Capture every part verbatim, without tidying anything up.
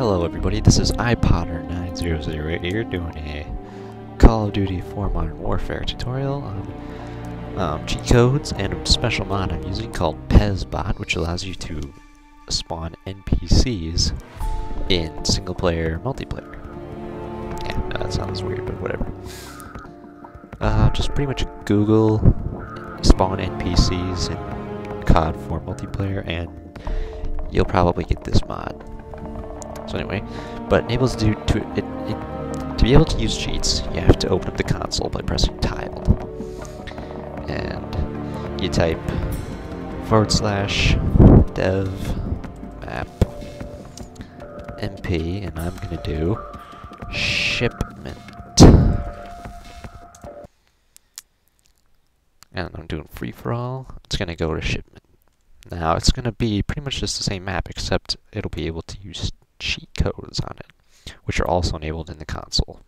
Hello everybody, this is iPotter nine hundred here doing a Call of Duty four Modern Warfare tutorial on um, cheat codes and a special mod I'm using called PezBot, which allows you to spawn N P Cs in single player multiplayer. Yeah, that sounds weird, but whatever. Uh, just pretty much Google spawn N P Cs in C O D for multiplayer and you'll probably get this mod. So anyway, but enables to to it, it, to be able to use cheats, you have to open up the console by pressing tiled, and you type forward slash dev map M P, and I'm gonna do shipment. And I'm doing free for all. It's gonna go to shipment. Now it's gonna be pretty much just the same map, except it'll be able to use cheat codes on it, which are also enabled in the console.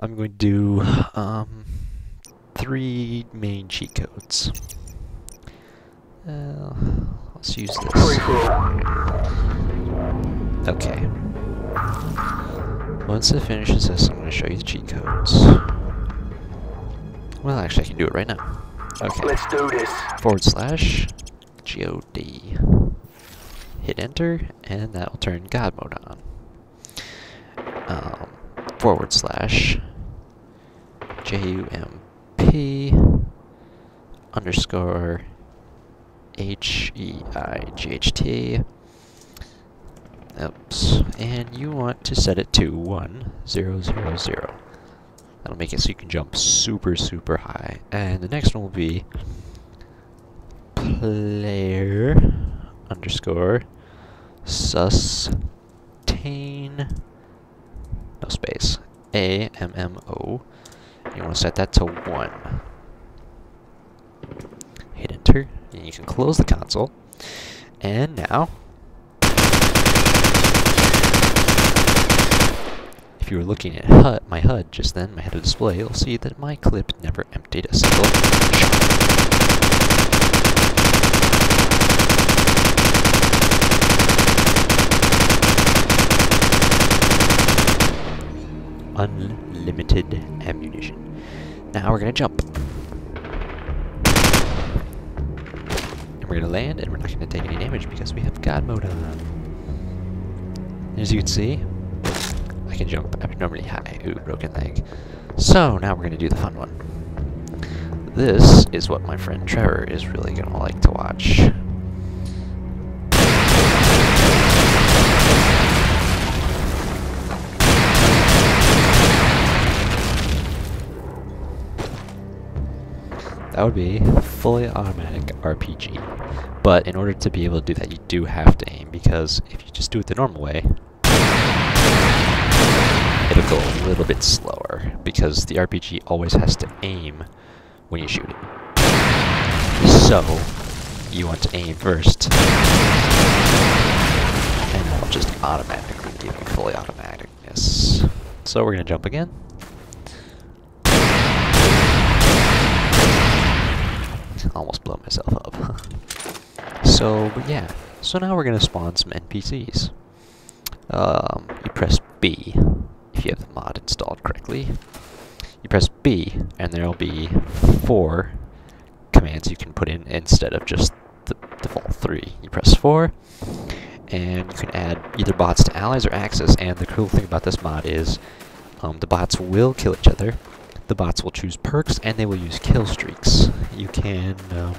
I'm going to do um, three main cheat codes. Uh, let's use this. Okay. Once it finishes this, I'm going to show you the cheat codes. Well, actually, I can do it right now. Okay. Let's do this. Forward slash G O D. Hit enter, and that will turn God mode on. Um, forward slash J U M P underscore H E I G H T. Oops. And you want to set it to one zero zero zero. That'll make it so you can jump super, super high. And the next one will be player underscore sustain no space a m m o. You want to set that to one. Hit enter, and you can close the console. And now, if you were looking at H U D, my H U D just then, my head of display, you'll see that my clip never emptied a single shot. Unlimited ammunition. Now we're gonna jump. And we're gonna land, and we're not gonna take any damage because we have God mode on. As you can see, I can jump abnormally high. Ooh, broken leg. So now we're gonna do the fun one. This is what my friend Trevor is really gonna like to watch. That would be fully automatic R P G. But in order to be able to do that, you do have to aim, because if you just do it the normal way, it'll go a little bit slower, because the R P G always has to aim when you shoot it. So, you want to aim first, and that'll just automatically give you fully automaticness. So we're going to jump again. Almost blow myself up. So, but yeah. So now we're going to spawn some N P Cs. Um, you press B if you have the mod installed correctly. You press B, and there will be four commands you can put in instead of just the default three. You press four, and you can add either bots to allies or axes. And the cool thing about this mod is um, the bots will kill each other. The bots will choose perks, and they will use kill streaks. You can um,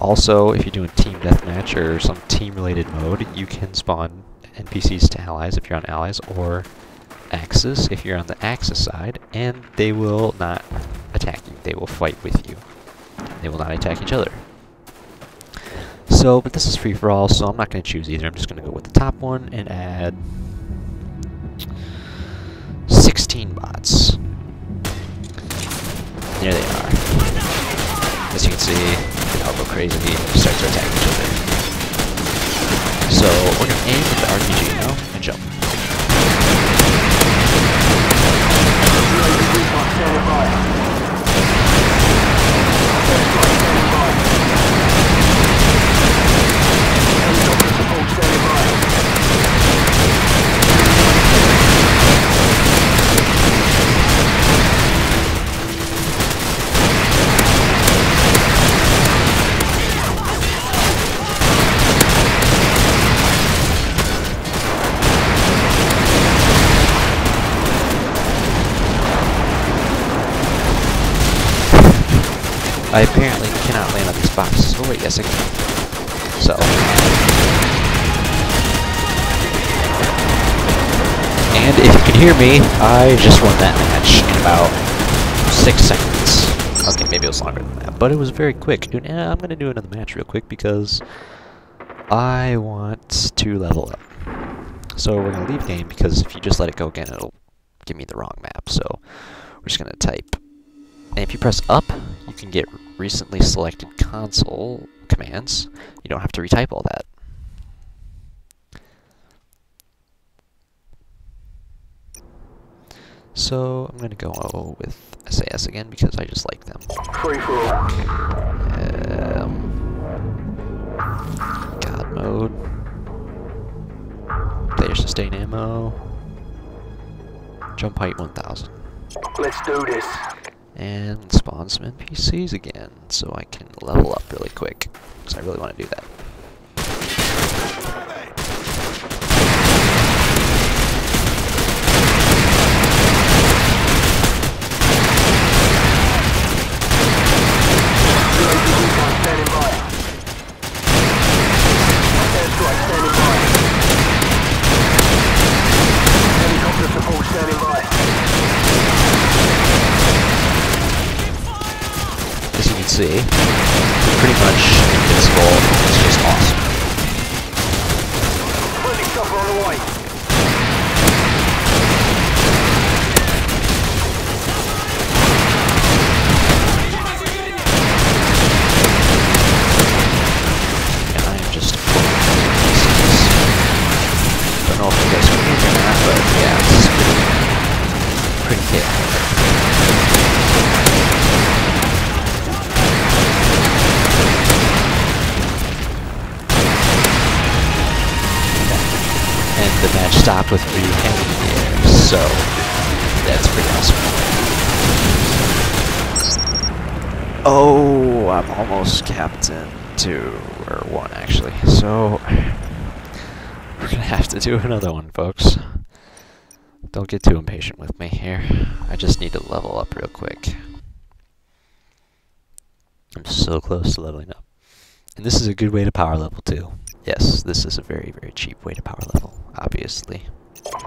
also, if you're doing team deathmatch or some team-related mode, you can spawn N P Cs to allies if you're on allies, or axis if you're on the axis side, and they will not attack you. They will fight with you. They will not attack each other. So, but this is free for all, so I'm not going to choose either. I'm just going to go with the top one and add sixteen bots. There they are. As you can see, they all go crazy and start to attack each other. So we're gonna aim with the R P G now and jump. I apparently cannot land on these boxes. Oh wait, yes I can. So. And if you can hear me, I just won that match in about six seconds. Okay, maybe it was longer than that, but it was very quick. And I'm going to do another match real quick because I want to level up. So we're going to leave game because if you just let it go again, it'll give me the wrong map. So we're just going to type. And if you press up, you can get recently selected console commands. You don't have to retype all that. So I'm going to go with S A S again because I just like them. Free for all. Um, God mode. Player sustain ammo. Jump height one thousand. Let's do this. And spawn some N P Cs again, so I can level up really quick, because I really want to do that. See, pretty much invincible. It's just awesome. Friendly chopper on the way. And I am just don't know if you guys can hear that, but yeah, it's pretty, pretty chaotic. The match stopped with me and in the air, so that's pretty awesome. Oh, I'm almost captain two or one actually, so we're gonna have to do another one, folks. Don't get too impatient with me here. I just need to level up real quick. I'm so close to leveling up, and this is a good way to power level too. Yes, this is a very, very cheap way to power level, obviously.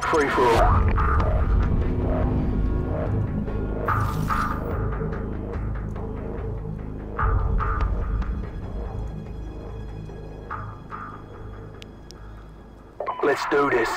Free for all. Let's do this.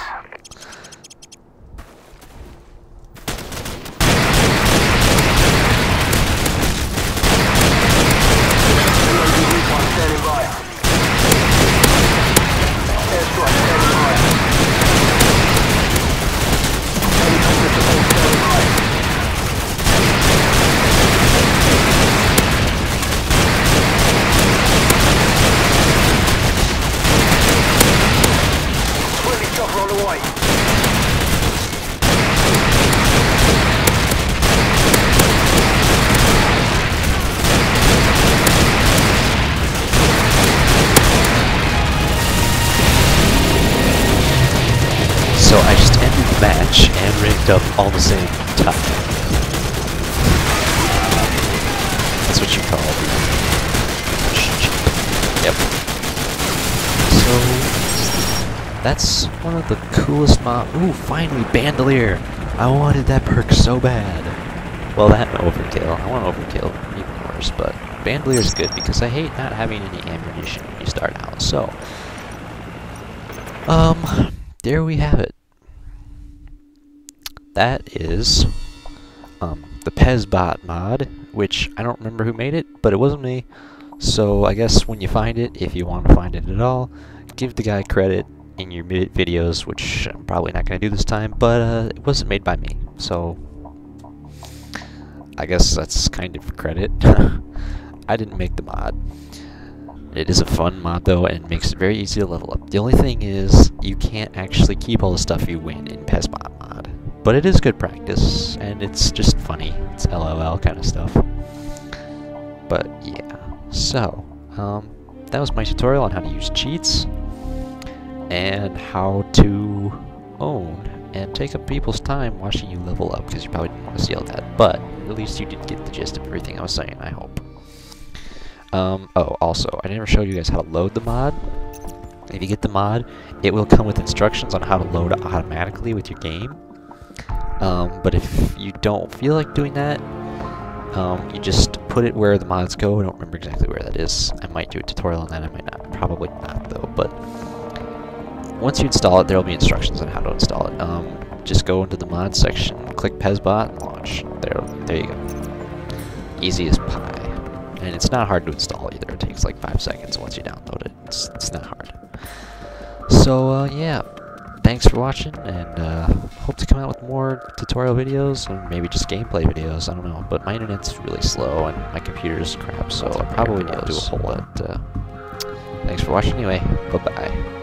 So I just ended the match and rigged up all the same time. That's what you call it. Yep. So that's one of the coolest mobs. Ooh, finally Bandolier! I wanted that perk so bad. Well, that and Overkill. I want Overkill even worse, but Bandolier's good because I hate not having any ammunition when you start out. So, um, there we have it. That is um, the PezBot mod, which I don't remember who made it, but it wasn't me. So I guess when you find it, if you want to find it at all, give the guy credit in your videos, which I'm probably not going to do this time, but uh, it wasn't made by me. So I guess that's kind of credit. I didn't make the mod. It is a fun mod though, and makes it very easy to level up. The only thing is, you can't actually keep all the stuff you win in PezBot mod. But it is good practice, and it's just funny. It's L O L kind of stuff. But yeah, so, um, that was my tutorial on how to use cheats, and how to own, and take up people's time watching you level up, because you probably didn't want to see all that. But, at least you did get the gist of everything I was saying, I hope. Um, oh, also, I never showed you guys how to load the mod. If you get the mod, it will come with instructions on how to load automatically with your game. Um, but if you don't feel like doing that, um, you just put it where the mods go. I don't remember exactly where that is. I might do a tutorial on that. I might not. Probably not, though. But once you install it, there will be instructions on how to install it. Um, just go into the mod section, click PezBot, and launch. There, there you go. Easy as pie. And it's not hard to install either. It takes like five seconds once you download it. It's, it's not hard. So, uh, yeah. Thanks for watching, and uh, hope to come out with more tutorial videos, or maybe just gameplay videos, I don't know. But my internet's really slow, and my computer's crap, so I probably need to do a whole lot. Uh, thanks for watching anyway. Bye-bye.